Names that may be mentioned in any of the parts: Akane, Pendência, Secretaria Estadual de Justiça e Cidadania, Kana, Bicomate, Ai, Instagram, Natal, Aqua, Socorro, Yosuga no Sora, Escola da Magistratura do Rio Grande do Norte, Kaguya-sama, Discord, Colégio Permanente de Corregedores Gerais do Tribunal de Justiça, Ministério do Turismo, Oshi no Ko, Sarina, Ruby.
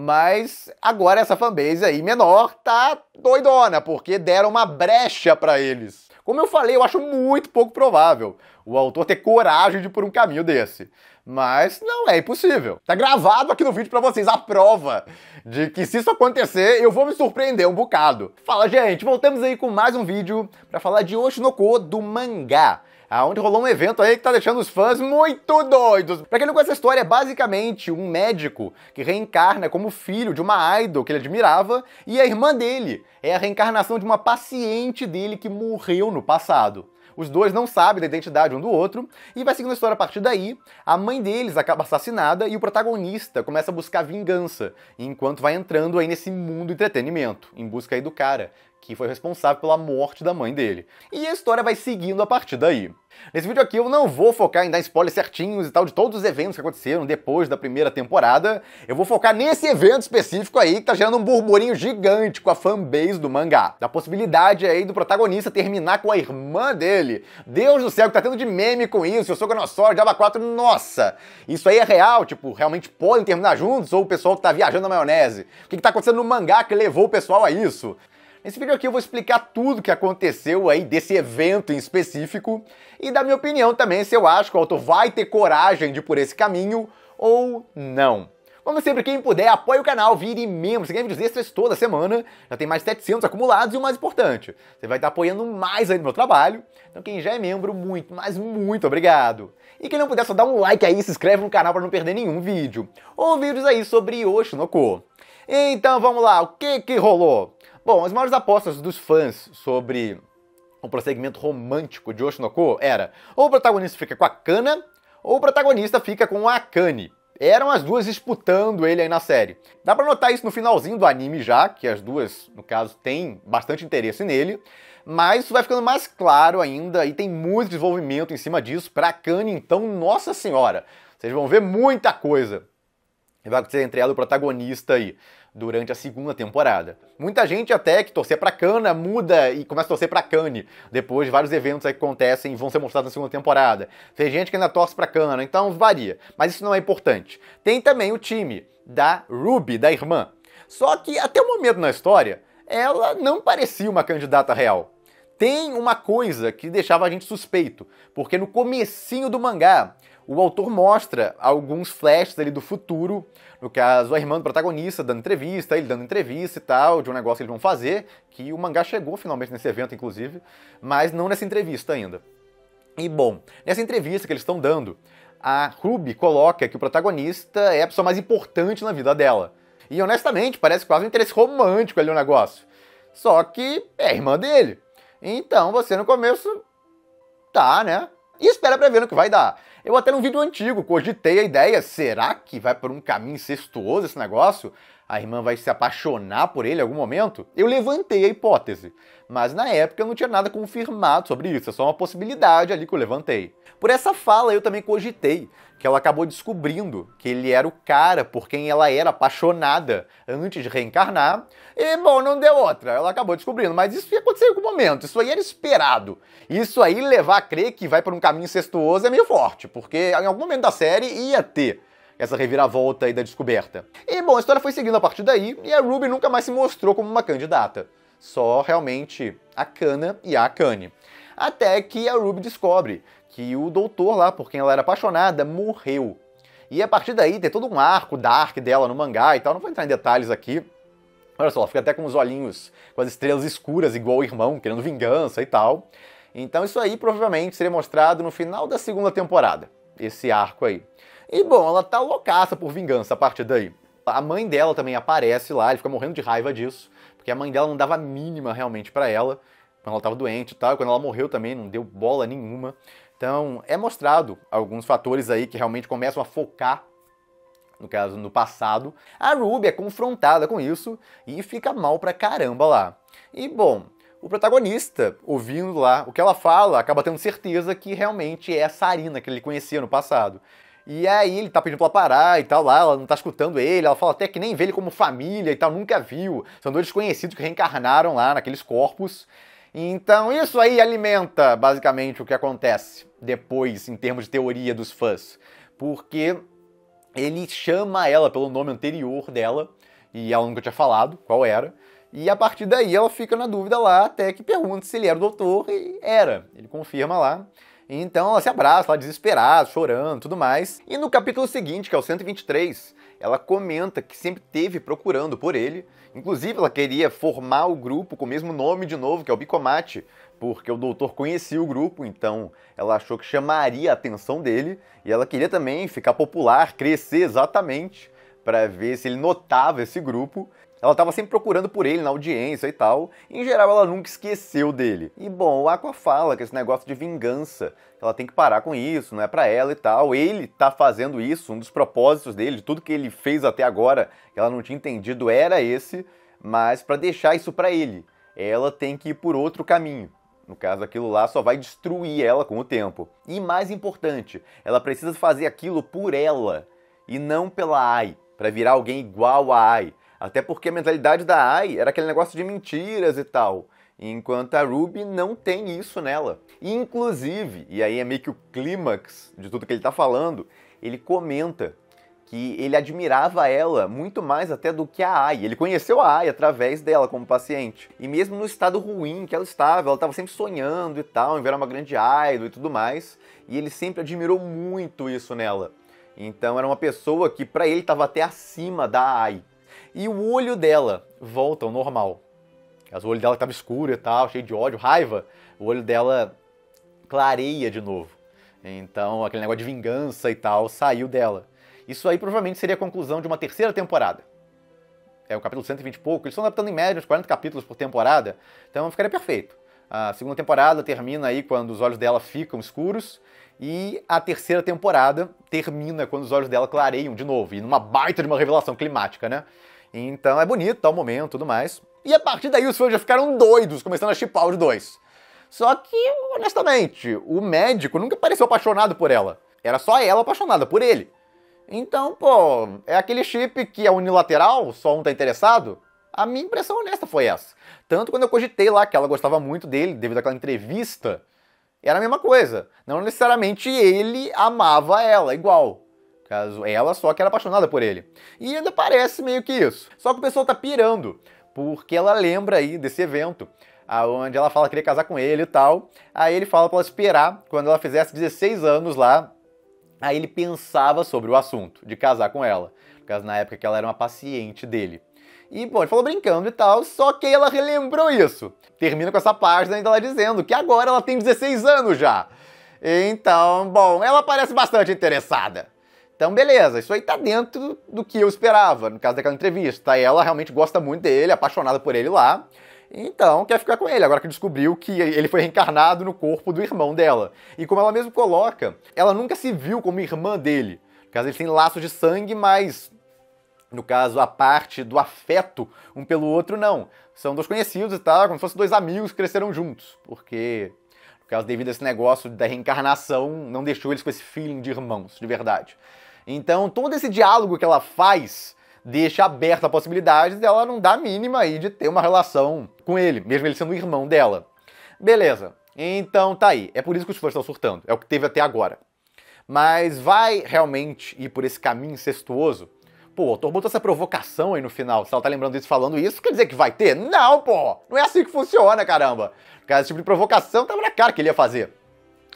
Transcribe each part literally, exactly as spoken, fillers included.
Mas agora essa fanbase aí menor tá doidona, porque deram uma brecha pra eles. Como eu falei, eu acho muito pouco provável o autor ter coragem de ir por um caminho desse. Mas não é impossível. Tá gravado aqui no vídeo pra vocês a prova de que se isso acontecer, eu vou me surpreender um bocado. Fala, gente! Voltamos aí com mais um vídeo pra falar de Oshi no Ko do mangá. Aonde rolou um evento aí que tá deixando os fãs muito doidos. Pra quem não conhece a história, é basicamente um médico que reencarna como filho de uma idol que ele admirava e a irmã dele é a reencarnação de uma paciente dele que morreu no passado. Os dois não sabem da identidade um do outro e vai seguindo a história a partir daí. A mãe deles acaba assassinada e o protagonista começa a buscar vingança enquanto vai entrando aí nesse mundo do entretenimento, em busca aí do cara que foi responsável pela morte da mãe dele. E a história vai seguindo a partir daí. Nesse vídeo aqui eu não vou focar em dar spoilers certinhos e tal de todos os eventos que aconteceram depois da primeira temporada. Eu vou focar nesse evento específico aí que tá gerando um burburinho gigante com a fanbase do mangá. Da possibilidade aí do protagonista terminar com a irmã dele. Deus do céu, que tá tendo de meme com isso, Yosuga no Sora, Diaba quatro, nossa! Isso aí é real? Tipo, realmente podem terminar juntos? Ou o pessoal que tá viajando na maionese? O que que tá acontecendo no mangá que levou o pessoal a isso? Nesse vídeo aqui eu vou explicar tudo que aconteceu aí desse evento em específico e dar minha opinião também se eu acho que o autor vai ter coragem de ir por esse caminho ou não. Como sempre, quem puder, apoie o canal, vire membro, você ganha vídeos extras toda semana, já tem mais de setecentos acumulados e o mais importante, você vai estar apoiando mais aí no meu trabalho, então quem já é membro, muito, mas muito obrigado. E quem não puder, só dá um like aí e se inscreve no canal para não perder nenhum vídeo, ou vídeos aí sobre Oshi no Ko. Então vamos lá, o que que rolou? Bom, as maiores apostas dos fãs sobre o prosseguimento romântico de Oshi no Ko era ou o protagonista fica com a Kana, ou o protagonista fica com a Akane. Eram as duas disputando ele aí na série. Dá pra notar isso no finalzinho do anime já, que as duas, no caso, têm bastante interesse nele, mas isso vai ficando mais claro ainda e tem muito desenvolvimento em cima disso. Pra Akane, então, nossa senhora, vocês vão ver muita coisa que vai acontecer entre ela e o protagonista aí durante a segunda temporada. Muita gente até que torcia pra Kana muda e começa a torcer pra Akane depois de vários eventos aí que acontecem e vão ser mostrados na segunda temporada. Tem gente que ainda torce pra Kana, então varia. Mas isso não é importante. Tem também o time da Ruby, da irmã. Só que até o momento na história, ela não parecia uma candidata real. Tem uma coisa que deixava a gente suspeito, porque no comecinho do mangá, o autor mostra alguns flashes ali do futuro, no caso a irmã do protagonista dando entrevista, ele dando entrevista e tal, de um negócio que eles vão fazer, que o mangá chegou finalmente nesse evento inclusive, mas não nessa entrevista ainda. E bom, nessa entrevista que eles estão dando, a Ruby coloca que o protagonista é a pessoa mais importante na vida dela. E honestamente, parece quase um interesse romântico ali no negócio. Só que é a irmã dele. Então você no começo, tá, né? E espera pra ver no que vai dar. Eu até num vídeo antigo cogitei a ideia, será que vai por um caminho incestuoso esse negócio? A irmã vai se apaixonar por ele em algum momento? Eu levantei a hipótese, mas na época eu não tinha nada confirmado sobre isso, é só uma possibilidade ali que eu levantei. Por essa fala eu também cogitei que ela acabou descobrindo que ele era o cara por quem ela era apaixonada antes de reencarnar. E, bom, não deu outra. Ela acabou descobrindo. Mas isso ia acontecer em algum momento. Isso aí era esperado. Isso aí levar a crer que vai por um caminho incestuoso é meio forte, porque em algum momento da série ia ter essa reviravolta aí da descoberta. E, bom, a história foi seguindo a partir daí e a Ruby nunca mais se mostrou como uma candidata. Só, realmente, a Kana e a Akane. Até que a Ruby descobre que o doutor lá, por quem ela era apaixonada, morreu. E a partir daí tem todo um arco dark dela no mangá e tal, não vou entrar em detalhes aqui. Olha só, ela fica até com os olhinhos, com as estrelas escuras, igual o irmão, querendo vingança e tal. Então isso aí provavelmente seria mostrado no final da segunda temporada, esse arco aí. E bom, ela tá loucaça por vingança a partir daí. A mãe dela também aparece lá, ele fica morrendo de raiva disso, porque a mãe dela não dava a mínima realmente pra ela, quando ela tava doente e tal, quando ela morreu também, não deu bola nenhuma. Então, é mostrado alguns fatores aí que realmente começam a focar, no caso, no passado. A Ruby é confrontada com isso e fica mal pra caramba lá. E, bom, o protagonista, ouvindo lá o que ela fala, acaba tendo certeza que realmente é a Sarina que ele conhecia no passado. E aí ele tá pedindo pra ela parar e tal, lá, ela não tá escutando ele, ela fala até que nem vê ele como família e tal, nunca viu. São dois desconhecidos que reencarnaram lá naqueles corpos. Então isso aí alimenta basicamente o que acontece depois em termos de teoria dos fãs, porque ele chama ela pelo nome anterior dela, e ela nunca tinha falado qual era, e a partir daí ela fica na dúvida lá, até que pergunta se ele era o doutor, e era. Ele confirma lá. Então ela se abraça lá, desesperada, chorando, tudo mais. E no capítulo seguinte, que é o cento e vinte e três, ela comenta que sempre teve procurando por ele. Inclusive ela queria formar o grupo com o mesmo nome de novo, que é o Bicomate, porque o doutor conhecia o grupo, então ela achou que chamaria a atenção dele. E ela queria também ficar popular, crescer exatamente, para ver se ele notava esse grupo. Ela estava sempre procurando por ele na audiência e tal. Em geral, ela nunca esqueceu dele. E, bom, o Aqua fala que esse negócio de vingança, ela tem que parar com isso, não é pra ela e tal. Ele tá fazendo isso, um dos propósitos dele, de tudo que ele fez até agora, que ela não tinha entendido, era esse. Mas pra deixar isso pra ele, ela tem que ir por outro caminho. No caso, aquilo lá só vai destruir ela com o tempo. E, mais importante, ela precisa fazer aquilo por ela, e não pela Ai, pra virar alguém igual a Ai. Até porque a mentalidade da Ai era aquele negócio de mentiras e tal, enquanto a Ruby não tem isso nela. Inclusive, e aí é meio que o clímax de tudo que ele tá falando, ele comenta que ele admirava ela muito mais até do que a Ai. Ele conheceu a Ai através dela como paciente. E mesmo no estado ruim que ela estava, ela estava sempre sonhando e tal, em ver uma grande idol e tudo mais, e ele sempre admirou muito isso nela. Então era uma pessoa que pra ele estava até acima da Ai. E o olho dela volta ao normal. O olho dela estava escuro e tal, cheio de ódio, raiva. O olho dela clareia de novo. Então aquele negócio de vingança e tal saiu dela. Isso aí provavelmente seria a conclusão de uma terceira temporada. É o capítulo cento e vinte e pouco. Eles estão adaptando em média uns quarenta capítulos por temporada. Então ficaria perfeito. A segunda temporada termina aí quando os olhos dela ficam escuros. E a terceira temporada termina quando os olhos dela clareiam de novo. E numa baita de uma revelação climática, né? Então é bonito, tá, o momento e tudo mais. E a partir daí os fãs já ficaram doidos, começando a shippar os dois. Só que, honestamente, o médico nunca pareceu apaixonado por ela. Era só ela apaixonada por ele. Então, pô, é aquele chip que é unilateral, só um tá interessado? A minha impressão honesta foi essa. Tanto quando eu cogitei lá que ela gostava muito dele, devido àquela entrevista, era a mesma coisa. Não necessariamente ele amava ela igual. Caso ela só que era apaixonada por ele. E ainda parece meio que isso. Só que o pessoal tá pirando, porque ela lembra aí desse evento, onde ela fala que queria casar com ele e tal. Aí ele fala pra ela esperar quando ela fizesse dezesseis anos lá. Aí ele pensava sobre o assunto de casar com ela. No caso, na época que ela era uma paciente dele. E, bom, ele falou brincando e tal, só que ela relembrou isso. Termina com essa página ainda ela dizendo que agora ela tem dezesseis anos já. Então, bom, ela parece bastante interessada. Então, beleza, isso aí tá dentro do que eu esperava, no caso daquela entrevista. Ela realmente gosta muito dele, apaixonada por ele lá. Então, quer ficar com ele, agora que descobriu que ele foi reencarnado no corpo do irmão dela. E como ela mesmo coloca, ela nunca se viu como irmã dele. No caso, eles têm laços de sangue, mas... no caso, a parte do afeto um pelo outro, não. São dois conhecidos e tal, como se fossem dois amigos que cresceram juntos. Porque, no caso, devido a esse negócio da reencarnação, não deixou eles com esse feeling de irmãos, de verdade. Então, todo esse diálogo que ela faz deixa aberta a possibilidade dela não dar a mínima aí de ter uma relação com ele, mesmo ele sendo o irmão dela. Beleza, então tá aí. É por isso que os fãs estão surtando, é o que teve até agora. Mas vai realmente ir por esse caminho incestuoso? Pô, o autor botou essa provocação aí no final. Se ela tá lembrando disso, falando isso, quer dizer que vai ter? Não, pô! Não é assim que funciona, caramba! Esse tipo de provocação tava na cara que ele ia fazer.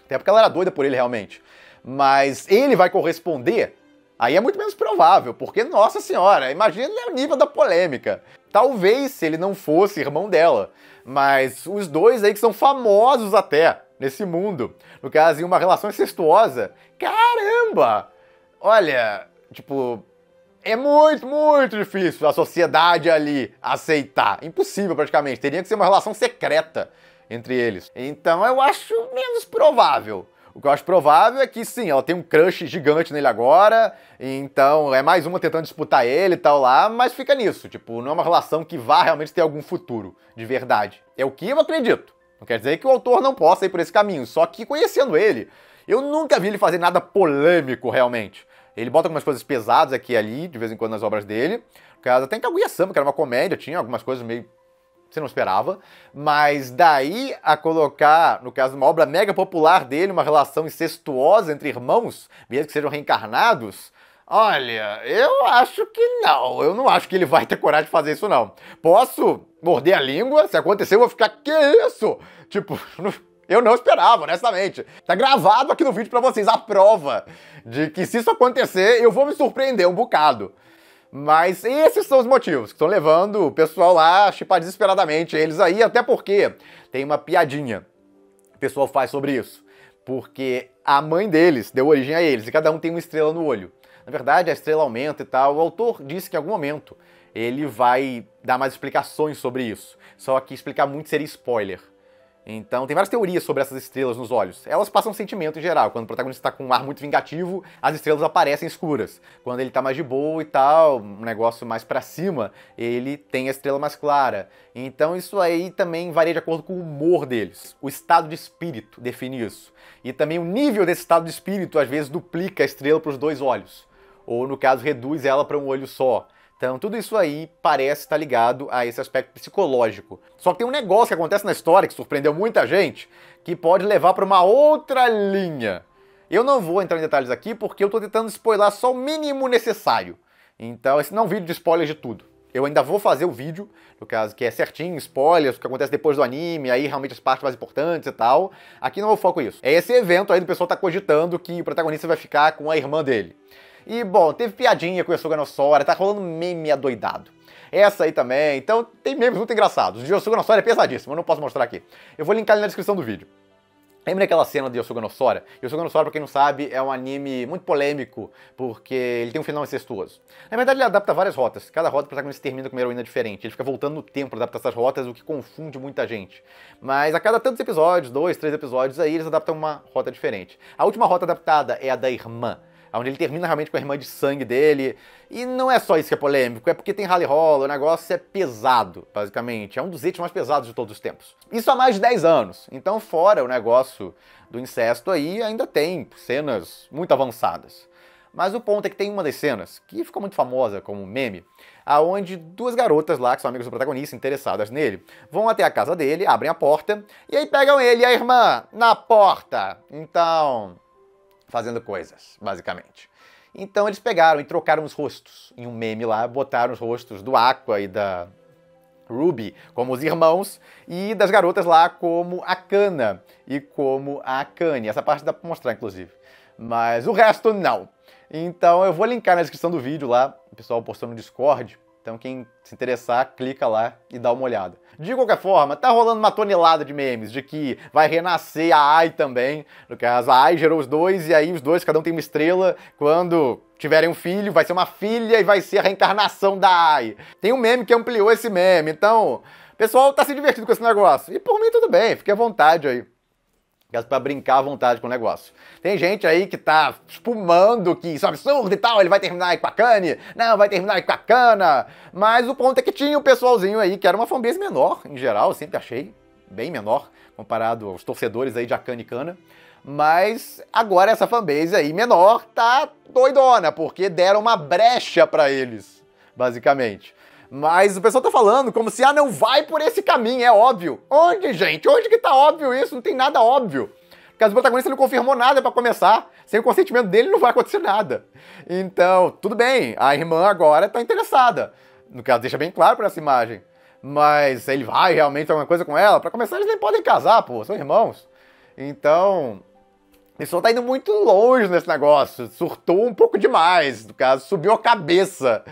Até porque ela era doida por ele, realmente. Mas ele vai corresponder? Aí é muito menos provável, porque, nossa senhora, imagina o nível da polêmica. Talvez se ele não fosse irmão dela. Mas os dois aí que são famosos até, nesse mundo. No caso, em uma relação incestuosa. Caramba! Olha, tipo... é muito, muito difícil a sociedade ali aceitar. Impossível, praticamente. Teria que ser uma relação secreta entre eles. Então eu acho menos provável. O que eu acho provável é que sim, ela tem um crush gigante nele agora. Então é mais uma tentando disputar ele e tal lá. Mas fica nisso. Tipo, não é uma relação que vá realmente ter algum futuro. De verdade. É o que eu acredito. Não quer dizer que o autor não possa ir por esse caminho. Só que conhecendo ele, eu nunca vi ele fazer nada polêmico realmente. Ele bota algumas coisas pesadas aqui e ali, de vez em quando, nas obras dele. No caso, até em Kaguya-sama, que era uma comédia, tinha algumas coisas meio... você não esperava. Mas daí a colocar, no caso, uma obra mega popular dele, uma relação incestuosa entre irmãos, mesmo que sejam reencarnados... Olha, eu acho que não. Eu não acho que ele vai ter coragem de fazer isso, não. Posso morder a língua? Se acontecer, eu vou ficar... Que isso? Tipo... Eu não esperava, honestamente. Tá gravado aqui no vídeo pra vocês a prova de que se isso acontecer, eu vou me surpreender um bocado. Mas esses são os motivos que estão levando o pessoal lá a chipar desesperadamente eles aí, até porque tem uma piadinha que o pessoal faz sobre isso. Porque a mãe deles deu origem a eles e cada um tem uma estrela no olho. Na verdade, a estrela aumenta e tal. O autor disse que em algum momento ele vai dar mais explicações sobre isso. Só que explicar muito seria spoiler. Então, tem várias teorias sobre essas estrelas nos olhos. Elas passam sentimento em geral. Quando o protagonista está com um ar muito vingativo, as estrelas aparecem escuras. Quando ele está mais de boa e tal, um negócio mais para cima, ele tem a estrela mais clara. Então, isso aí também varia de acordo com o humor deles. O estado de espírito define isso. E também o nível desse estado de espírito, às vezes, duplica a estrela para os dois olhos. Ou, no caso, reduz ela para um olho só. Então, tudo isso aí parece estar ligado a esse aspecto psicológico. Só que tem um negócio que acontece na história, que surpreendeu muita gente, que pode levar para uma outra linha. Eu não vou entrar em detalhes aqui, porque eu tô tentando spoiler só o mínimo necessário. Então, esse não é um vídeo de spoilers de tudo. Eu ainda vou fazer o vídeo, no caso, que é certinho, spoilers, o que acontece depois do anime, aí realmente as partes mais importantes e tal. Aqui não é o foco isso. É esse evento aí do pessoal tá cogitando que o protagonista vai ficar com a irmã dele. E, bom, teve piadinha com o Yosuga no Sora, tá rolando meme adoidado. Essa aí também, então tem memes muito engraçados. O de Yosuga no Sora é pesadíssimo, eu não posso mostrar aqui. Eu vou linkar ele na descrição do vídeo. Lembra aquela cena de Yosuga no Sora? Yosuga no Sora, pra quem não sabe, é um anime muito polêmico, porque ele tem um final incestuoso. Na verdade, ele adapta várias rotas. Cada rota, o protagonista termina com uma heroína diferente. Ele fica voltando no tempo pra adaptar essas rotas, o que confunde muita gente. Mas a cada tantos episódios, dois, três episódios, aí eles adaptam uma rota diferente. A última rota adaptada é a da irmã, onde ele termina realmente com a irmã de sangue dele. E não é só isso que é polêmico, é porque tem rally roll, o negócio é pesado, basicamente. É um dos itens mais pesados de todos os tempos. Isso há mais de dez anos. Então, fora o negócio do incesto aí, ainda tem cenas muito avançadas. Mas o ponto é que tem uma das cenas, que ficou muito famosa como meme, aonde duas garotas lá, que são amigas do protagonista, interessadas nele, vão até a casa dele, abrem a porta, e aí pegam ele e a irmã na porta. Então... fazendo coisas, basicamente. Então eles pegaram e trocaram os rostos em um meme lá, botaram os rostos do Aqua e da Ruby como os irmãos e das garotas lá como a Kana e como a Akane. Essa parte dá pra mostrar, inclusive. Mas o resto, não. Então eu vou linkar na descrição do vídeo lá, o pessoal postou no Discord. Então quem se interessar, clica lá e dá uma olhada. De qualquer forma, tá rolando uma tonelada de memes, de que vai renascer a Ai também. No caso, a Ai gerou os dois, e aí os dois, cada um tem uma estrela. Quando tiverem um filho, vai ser uma filha e vai ser a reencarnação da Ai. Tem um meme que ampliou esse meme, então... o pessoal tá se divertindo com esse negócio. E por mim tudo bem, fique à vontade aí. Pra brincar à vontade com o negócio. Tem gente aí que tá espumando que isso é absurdo e tal, ele vai terminar aí com a Akane, não, vai terminar aí com a Kana, mas o ponto é que tinha o pessoalzinho aí, que era uma fanbase menor, em geral, eu sempre achei bem menor, comparado aos torcedores aí de Akane e Kana, mas agora essa fanbase aí menor tá doidona, porque deram uma brecha pra eles, basicamente. Mas o pessoal tá falando como se, ah, não vai por esse caminho, é óbvio. Onde, gente? Onde que tá óbvio isso? Não tem nada óbvio. Porque o protagonista não confirmou nada pra começar. Sem o consentimento dele não vai acontecer nada. Então, tudo bem, a irmã agora tá interessada. No caso, deixa bem claro pra essa imagem. Mas ele vai realmente fazer alguma coisa com ela? Pra começar, eles nem podem casar, pô, são irmãos. Então... o pessoal tá indo muito longe nesse negócio. Surtou um pouco demais, no caso, subiu a cabeça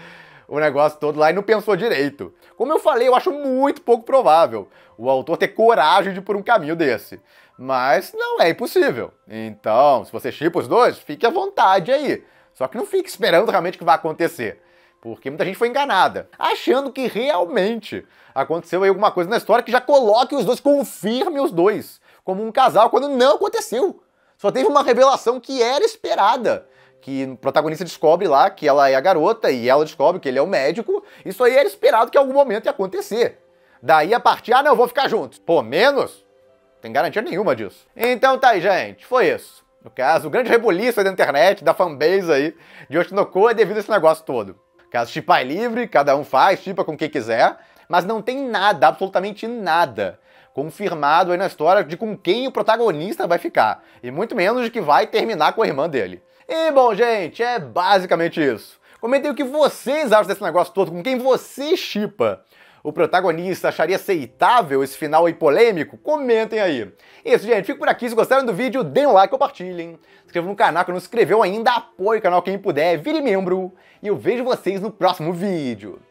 o negócio todo lá e não pensou direito. Como eu falei, eu acho muito pouco provável o autor ter coragem de ir por um caminho desse. Mas não é impossível. Então, se você shippa os dois, fique à vontade aí. Só que não fique esperando realmente que vai acontecer. Porque muita gente foi enganada, achando que realmente aconteceu aí alguma coisa na história que já coloque os dois, confirme os dois como um casal, quando não aconteceu. Só teve uma revelação que era esperada. Que o protagonista descobre lá que ela é a garota e ela descobre que ele é o médico. Isso aí era esperado que em algum momento ia acontecer. Daí a partir, ah não, eu vou ficar juntos. Pô, menos? Não tem garantia nenhuma disso. Então tá aí, gente, foi isso. No caso, o grande rebuliço aí da internet, da fanbase aí, de Oshi no Ko é devido a esse negócio todo. No caso, shippar é livre, cada um faz, shippa com quem quiser. Mas não tem nada, absolutamente nada confirmado aí na história de com quem o protagonista vai ficar. E muito menos de que vai terminar com a irmã dele. E bom, gente, é basicamente isso. Comentem o que vocês acham desse negócio todo, com quem você shippa. O protagonista acharia aceitável esse final aí polêmico? Comentem aí. Isso, gente. Fico por aqui. Se gostaram do vídeo, deem um like, compartilhem. Se inscrevam no canal que não se inscreveu ainda. Apoie o canal quem puder. Vire membro. E eu vejo vocês no próximo vídeo.